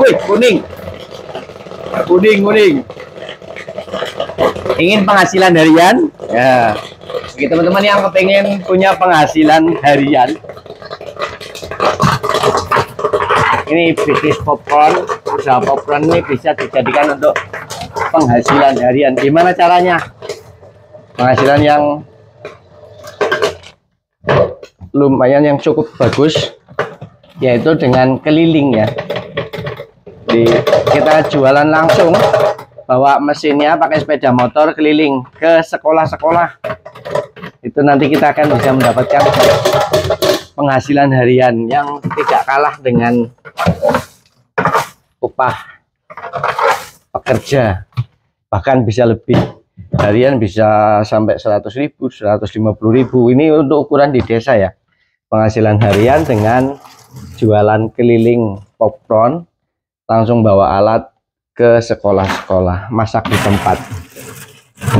Wih, kuning. Ingin penghasilan harian? Ya. Bagi teman-teman yang kepengen punya penghasilan harian, ini bisnis popcorn, usaha popcorn ini bisa dijadikan untuk penghasilan harian. Gimana caranya? Penghasilan yang lumayan, yang cukup bagus, yaitu dengan keliling ya. Kita jualan langsung, bawa mesinnya pakai sepeda motor keliling ke sekolah-sekolah. Itu nanti kita akan bisa mendapatkan penghasilan harian yang tidak kalah dengan upah pekerja, bahkan bisa lebih. Harian bisa sampai 100.000, 150.000. Ini untuk ukuran di desa ya. Penghasilan harian dengan jualan keliling popcorn, langsung bawa alat ke sekolah-sekolah, masak di tempat.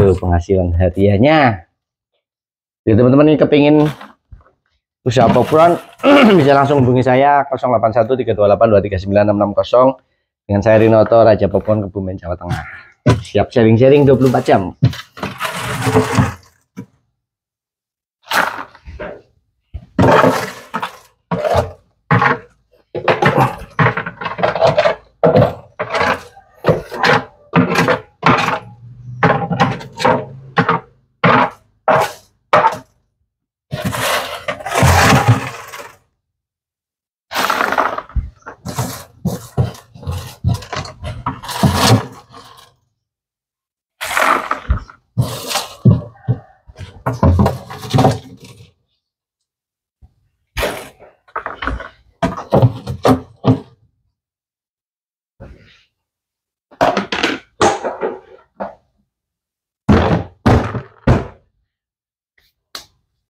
Tuh penghasilan hariannya. Jadi teman-teman ini kepingin usaha popcorn bisa langsung hubungi saya 081328239660 dengan saya Rinoto Raja Popcorn, Kebumen, Jawa Tengah. Siap sharing-sharing 24 jam.